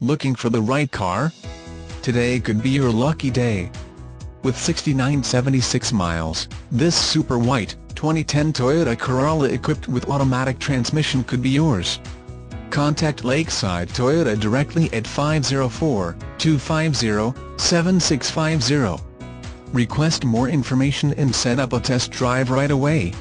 Looking for the right car? Today could be your lucky day. With 6,976 miles, this super white, 2010 Toyota Corolla equipped with automatic transmission could be yours. Contact Lakeside Toyota directly at 504-250-7650. Request more information and set up a test drive right away.